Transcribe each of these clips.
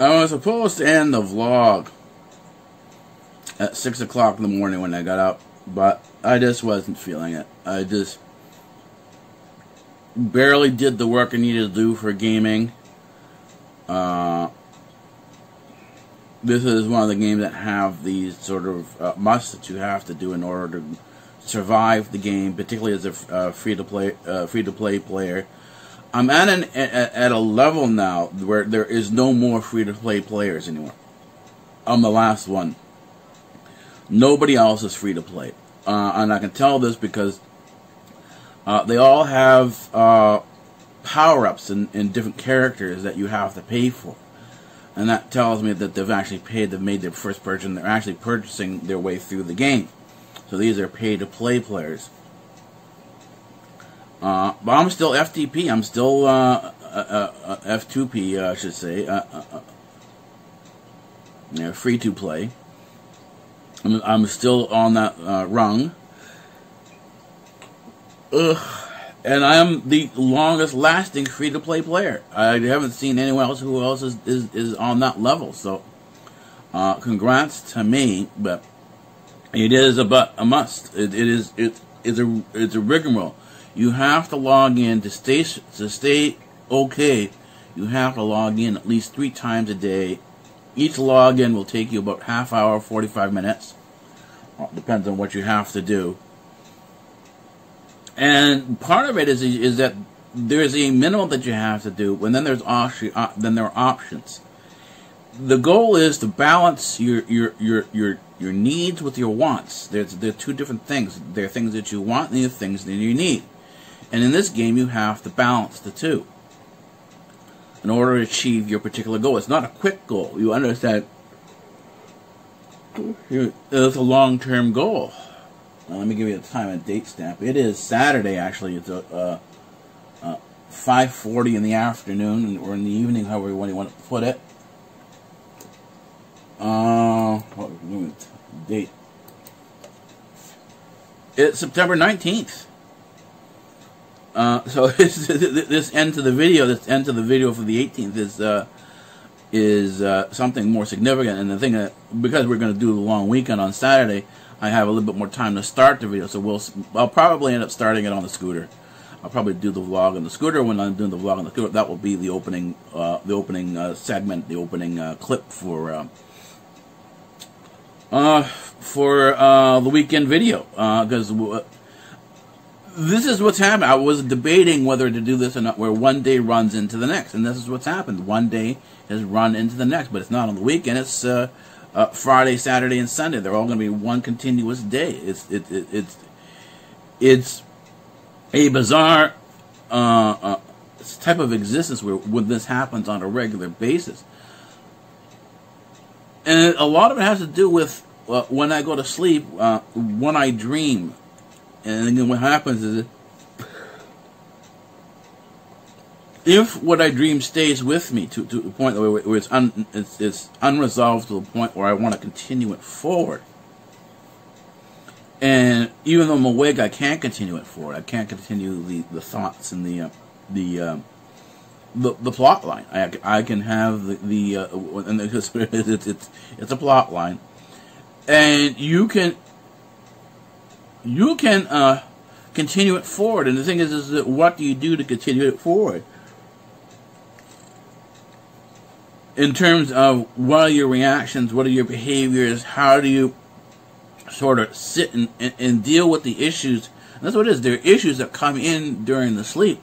I was supposed to end the vlog at 6 o'clock in the morning when I got up, but I just wasn't feeling it. I just barely did the work I needed to do for gaming. This is one of the games that have these sort of musts that you have to do in order to survive the game, particularly as a free-to-play player. I'm at a level now where there is no more free-to-play players anymore. I'm the last one. Nobody else is free-to-play. And I can tell this because they all have power-ups in different characters that you have to pay for. And that tells me that they've actually paid, they've made their first purchase, and they're actually purchasing their way through the game. So these are pay-to-play players. But I'm still FTP. I'm still F2P, I should say. Yeah, free to play. I'm still on that rung. And I am the longest-lasting free-to-play player. I haven't seen anyone else who else is on that level. So, congrats to me. But it is a must. It's a rigmarole. You have to log in to stay okay. You have to log in at least 3 times a day. Each login will take you about half hour, 45 minutes. Well, depends on what you have to do. And part of it is that there's a minimum that you have to do, and then there's there are options. The goal is to balance your needs with your wants. There are 2 different things. There are things that you want, and there are things that you need. And in this game, you have to balance the 2 in order to achieve your particular goal. It's not a quick goal. You understand it's a long-term goal. Now, let me give you a time and date stamp. It is Saturday, actually. It's 5:40 in the afternoon, or in the evening, however you want to put it. Date. It's September 19th. So this end to the video, for the 18th is something more significant. And the thing that, because we're going to do the long weekend on Saturday, I have a little bit more time to start the video. So I'll probably end up starting it on the scooter. I'll probably do the vlog on the scooter. When I'm doing the vlog on the scooter, that will be the opening segment, the opening clip for the weekend video, because. This is what's happened. I was debating whether to do this or not, where one day runs into the next, and this is what's happened. One day has run into the next, but it's not on the weekend. It's Friday, Saturday, and Sunday. They're all going to be one continuous day. It's a bizarre type of existence where this happens on a regular basis, and a lot of it has to do with when I go to sleep, when I dream. And then what happens is, if what I dream stays with me to the point where it's unresolved, to the point where I want to continue it forward, and even though I'm awake, I can't continue it forward. I can't continue the thoughts and the plot line. I can have it's a plot line, and you can. You can continue it forward, and the thing is that what do you do to continue it forward? In terms of what are your reactions, what are your behaviors, how do you sort of sit and deal with the issues? And that's what it is. There are issues that come in during the sleep,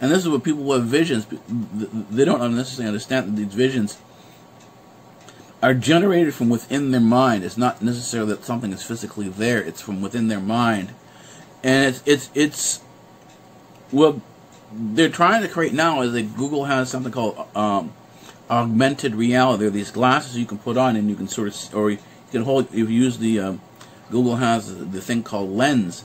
and this is what people with visions, they don't necessarily understand that these visions are generated from within their mind. It's not necessarily that something is physically there. It's from within their mind, and it's well, they're trying to create now is that Google has something called augmented reality. There are these glasses you can put on, and you can sort of, or you can hold. If you use the Google has the thing called Lens,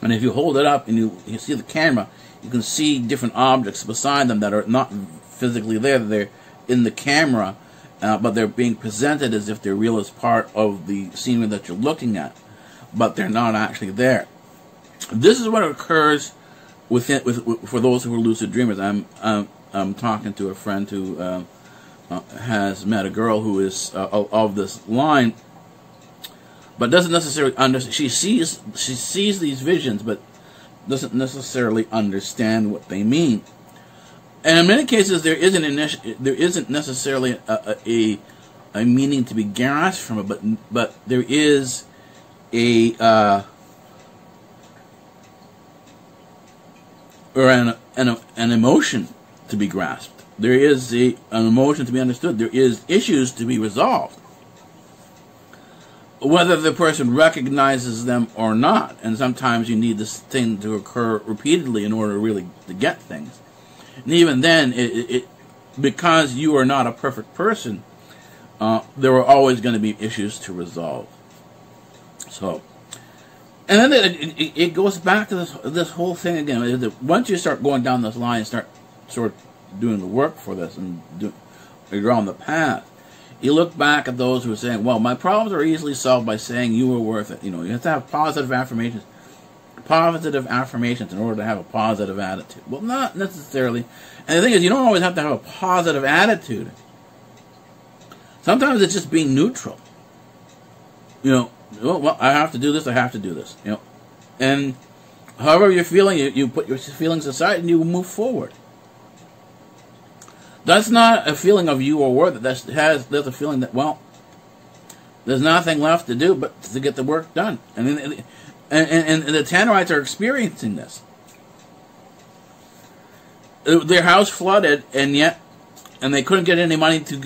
and if you hold it up and you see the camera, you can see different objects beside them that are not physically there. They're in the camera. But they're being presented as if they're real as part of the scenery that you're looking at, but they're not actually there. This is what occurs for those who are lucid dreamers. I'm talking to a friend who has met a girl who is of this line, but doesn't necessarily understand. She sees these visions, but doesn't necessarily understand what they mean. And in many cases, there isn't necessarily a meaning to be grasped from it, but there is an emotion to be grasped. There is an emotion to be understood. There is issues to be resolved, whether the person recognizes them or not. And sometimes you need this thing to occur repeatedly in order really to get things. And even then, because you are not a perfect person, there are always going to be issues to resolve. So, and then it goes back to this whole thing again. Is that once you start going down this line and start sort of doing the work for this and you're on the path, you look back at those who are saying, well, my problems are easily solved by saying you are worth it. You know, you have to have positive affirmations in order to have a positive attitude. Well, not necessarily. And the thing is, you don't always have to have a positive attitude. Sometimes it's just being neutral. You know, well, I have to do this. You know, and however you're feeling, you put your feelings aside and you move forward. That's not a feeling of you or worth it. That's a feeling that, well, there's nothing left to do but to get the work done. And the Tannerites are experiencing this. Their house flooded, and they couldn't get any money to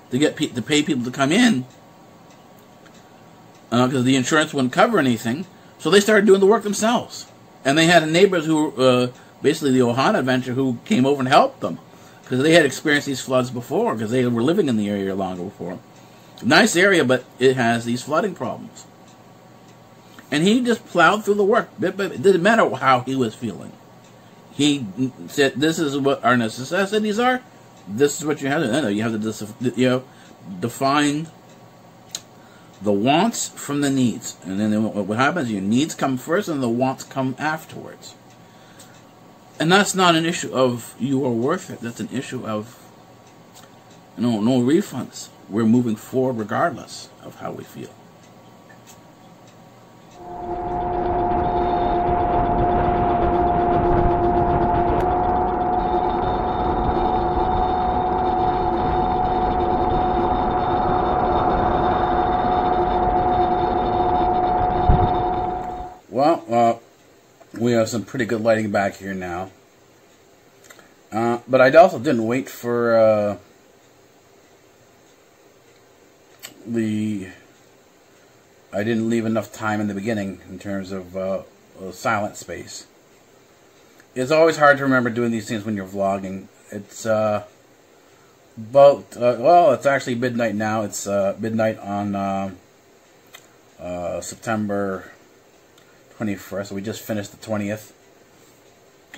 pay people to come in because the insurance wouldn't cover anything. So they started doing the work themselves, and they had neighbors who basically the OhanaAdventure who came over and helped them because they had experienced these floods before because they were living in the area longer before. Nice area, but it has these flooding problems. And he just plowed through the work. It didn't matter how he was feeling. He said, "This is what our necessities are. This is what you have to do. You have to define the wants from the needs." And then what happens? Your needs come first, and the wants come afterwards. And that's not an issue of you are worth it. That's an issue of no refunds. We're moving forward regardless of how we feel. Well, we have some pretty good lighting back here now. But I also didn't wait for I didn't leave enough time in the beginning in terms of silent space. It's always hard to remember doing these things when you're vlogging. It's it's actually midnight now. It's midnight on September 21st, so we just finished the 20th.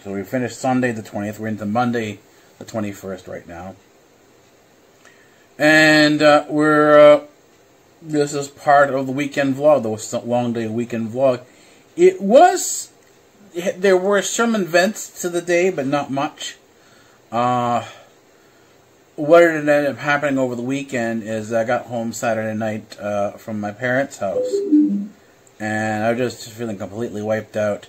So we finished Sunday the 20th. We're into Monday the 21st right now. And this is part of the weekend vlog, the long day weekend vlog. There were some events to the day, but not much. What ended up happening over the weekend is I got home Saturday night from my parents' house. And I was just feeling completely wiped out.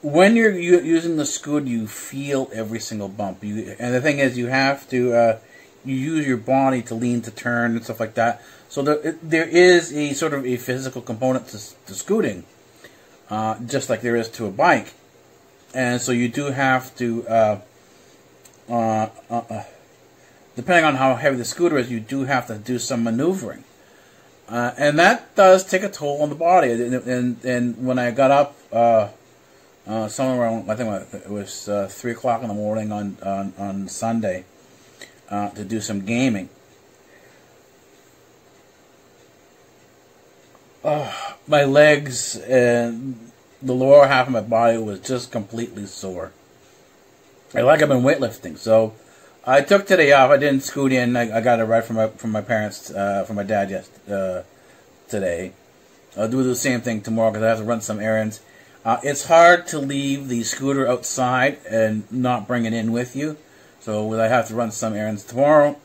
When you're using the Scud, you feel every single bump. And the thing is, you have to you use your body to lean, to turn, and stuff like that. So there is a sort of a physical component to scooting, just like there is to a bike. And so you do have to, depending on how heavy the scooter is, you do have to do some maneuvering. And that does take a toll on the body. And when I got up, somewhere around, I think it was 3 o'clock in the morning on Sunday, to do some gaming. My legs and the lower half of my body was just completely sore. Like I've been weightlifting, so I took today off. I didn't scoot in. I got a ride from my parents, from my dad today. I'll do the same thing tomorrow because I have to run some errands. It's hard to leave the scooter outside and not bring it in with you. So I have to run some errands tomorrow,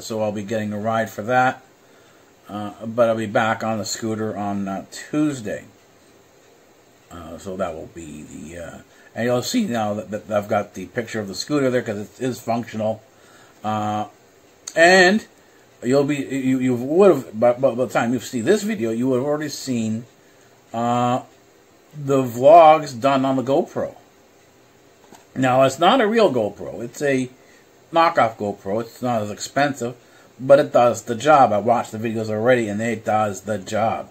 so I'll be getting a ride for that. But I'll be back on the scooter on Tuesday. So that will be the... and you'll see now that I've got the picture of the scooter there because it is functional. And you'll be... You would have... By the time you see this video, you would have already seen the vlogs done on the GoPro. Now, it's not a real GoPro. It's a knockoff GoPro. It's not as expensive, but it does the job. I watched the videos already, and it does the job.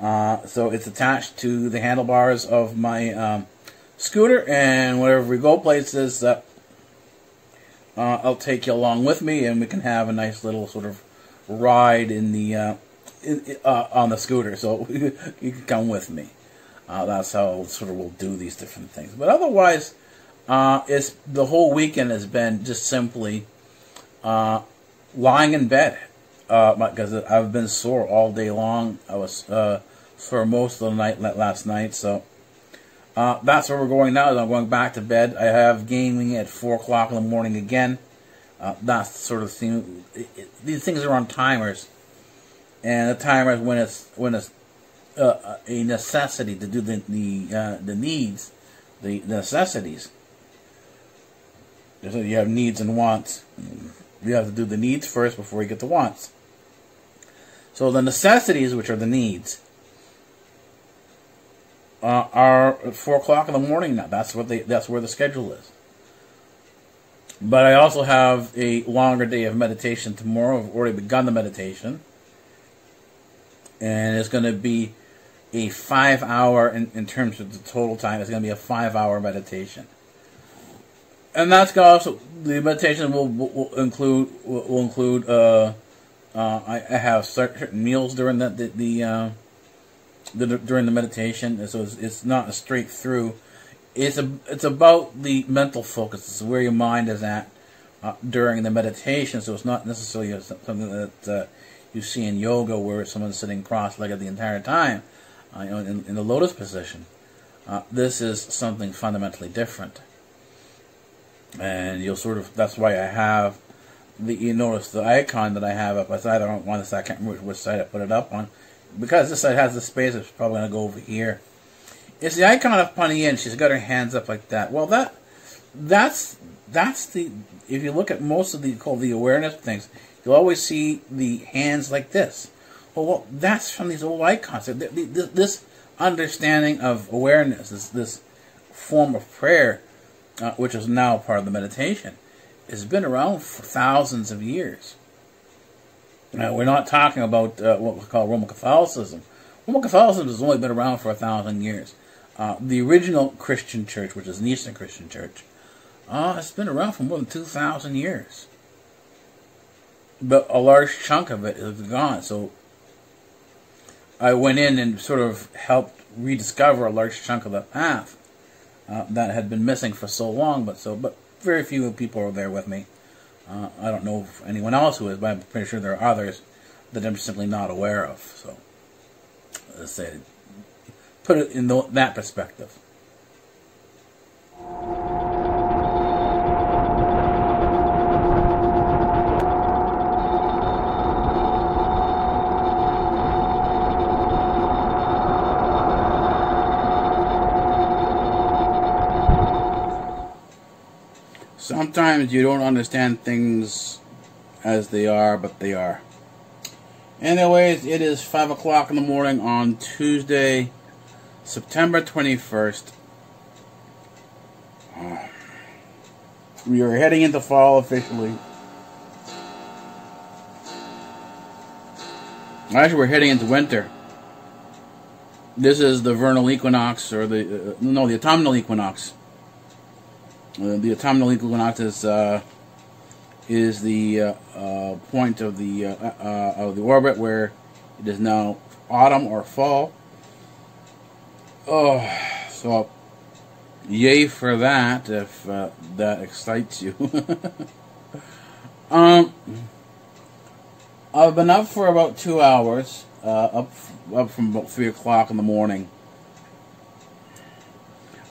So it's attached to the handlebars of my scooter, and wherever we go places, I'll take you along with me, and we can have a nice little sort of ride in the on the scooter. So you can come with me. That's how sort of we'll do these different things. But otherwise, it's the whole weekend has been just simply lying in bed, because I've been sore all day long. I was sore most of the night last night, so that's where we're going now. Is I'm going back to bed. I have gaming at 4 o'clock in the morning again. That's the sort of thing. These things are on timers, and the timers when it's a necessity to do the necessities. So you have needs and wants. You have to do the needs first before you get the wants. So the necessities, which are the needs, are at 4 o'clock in the morning now. That's where the schedule is. But I also have a longer day of meditation tomorrow. I've already begun the meditation, and it's going to be a 5 hour in terms of the total time. It's going to be a 5 hour meditation. And that's also the meditation will include. I have certain meals during during the meditation, and so it's not a straight through. It's about the mental focus. It's where your mind is at during the meditation. So it's not necessarily something that you see in yoga, where someone's sitting cross-legged the entire time, in the lotus position. This is something fundamentally different. And you'll sort of, that's why I have you notice the icon that I have up beside. I don't want this, I can't remember which side I put it up on. Because this side has the space, it's probably going to go over here. It's the icon of Pani Yin. She's got her hands up like that. Well, that's the, if you look at most of the awareness things, you'll always see the hands like this. Well, that's from these old icons. This understanding of awareness, this form of prayer, which is now part of the meditation, has been around for thousands of years. We're not talking about what we call Roman Catholicism. Roman Catholicism has only been around for 1,000 years. The original Christian Church, which is an Eastern Christian Church, has been around for more than 2,000 years. But a large chunk of it is gone. So I went in and sort of helped rediscover a large chunk of the path. That had been missing for so long, but very few people are there with me. I don't know if anyone else who is, but I'm pretty sure there are others that I'm simply not aware of. So, let's say, put it in that perspective. Sometimes you don't understand things as they are, but they are. Anyways, it is 5 o'clock in the morning on Tuesday, September 21st. We are heading into fall officially. Actually, we're heading into winter. This is the vernal equinox, or the autumnal equinox. The autumnal equinox is the point of the orbit where it is now autumn or fall. Oh, so yay for that if that excites you. I've been up for about 2 hours, up from about 3 o'clock in the morning.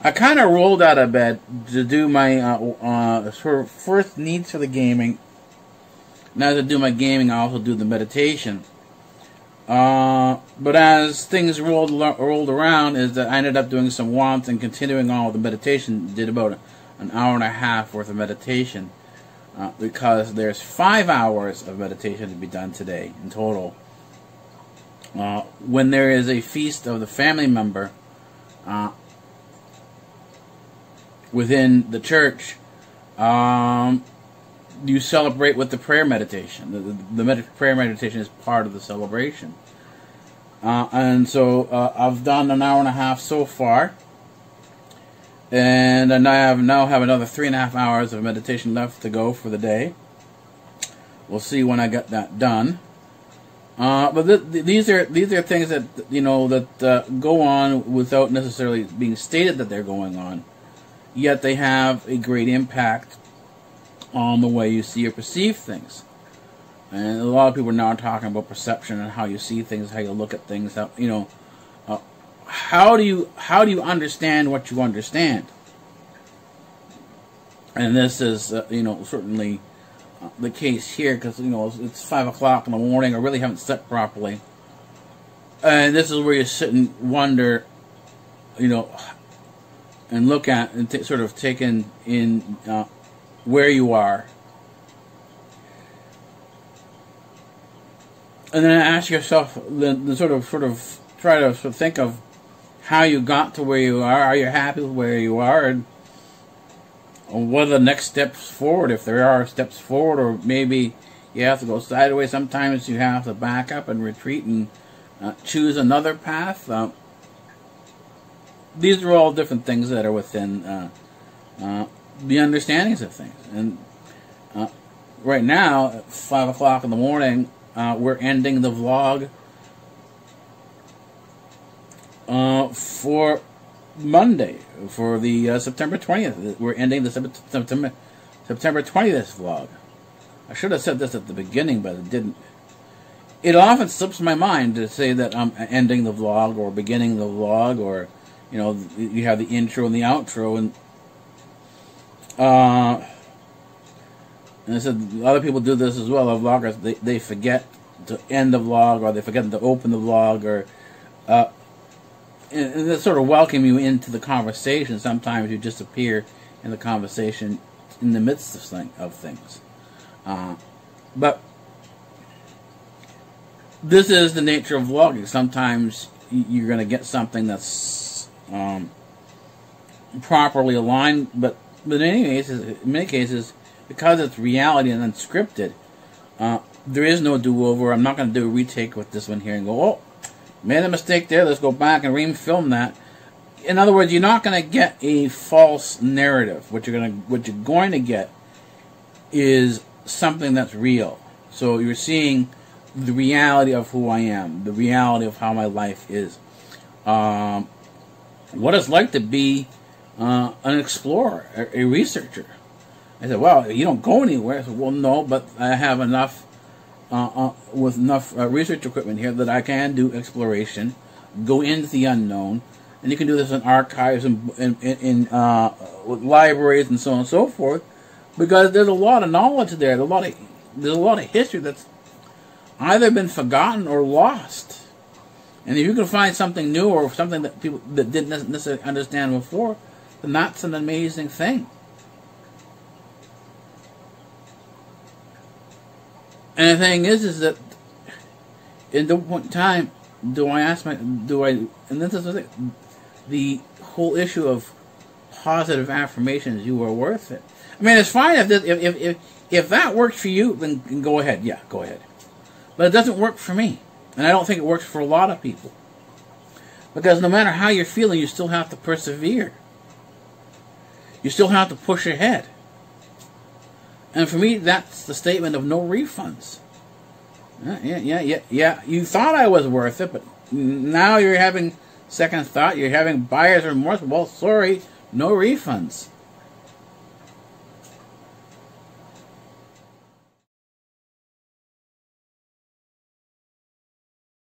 I kind of rolled out of bed to do my first needs for the gaming. Now to do my gaming, I also do the meditation. But as things rolled around, is that I ended up doing some wants and continuing all the meditation. Did about an hour and a half worth of meditation because there's 5 hours of meditation to be done today in total. When there is a feast of the family member within the church, you celebrate with the prayer meditation. The prayer meditation is part of the celebration. And so I've done an hour and a half so far. And I now have another 3.5 hours of meditation left to go for the day. We'll see when I get that done. But these are things that, you know, that go on without necessarily being stated that they're going on. Yet they have a great impact on the way you see or perceive things. And a lot of people are now talking about perception and how you see things, how you look at things, how, you know, how do you understand what you understand? And this is you know, certainly the case here, because, you know, it's 5 o'clock in the morning. I really haven't slept properly, and this is where you sit and wonder, you know, and look at and sort of take in where you are, and then ask yourself, the sort of try to think of how you got to where you are. Are you happy with where you are? And what are the next steps forward, if there are steps forward? Or maybe you have to go sideways. Sometimes you have to back up and retreat and choose another path. These are all different things that are within the understandings of things. And right now, at 5 o'clock in the morning, we're ending the vlog for Monday, for the September 20th. We're ending the September 20th vlog. I should have said this at the beginning, but it didn't. It often slips my mind to say that I'm ending the vlog or beginning the vlog, or, you know, you have the intro and the outro, and I said other people do this as well. Vloggers, they forget to end the vlog, or they forget to open the vlog, or and they sort of welcome you into the conversation. Sometimes you just appear in the conversation in the midst of things. But this is the nature of vlogging. Sometimes you're going to get something that's properly aligned, but in many cases, because it's reality and unscripted, there is no do-over. I'm not going to do a retake with this one here and go, oh, made a mistake there, let's go back and re-film that. In other words, you're not going to get a false narrative. What you're going to get is something that's real. So you're seeing the reality of who I am, the reality of how my life is, what it's like to be an explorer, a researcher. I said, well, you don't go anywhere. I said, well, no, but I have enough. With enough research equipment here that I can do exploration, go into the unknown, and you can do this in archives and in with libraries and so on and so forth, because there's a lot of knowledge there. There's a lot of history that's either been forgotten or lost, and if you can find something new or something that people that didn't necessarily understand before, then that's an amazing thing. And the thing is that in the point in time, and this is the whole issue of positive affirmations. You are worth it. I mean, it's fine if that works for you, then go ahead. Yeah, go ahead. But it doesn't work for me, and I don't think it works for a lot of people, because no matter how you're feeling, you still have to persevere. You still have to push ahead. And for me, that's the statement of no refunds. Yeah. You thought I was worth it, but now you're having second thought. You're having buyer's remorse. Well, sorry, no refunds.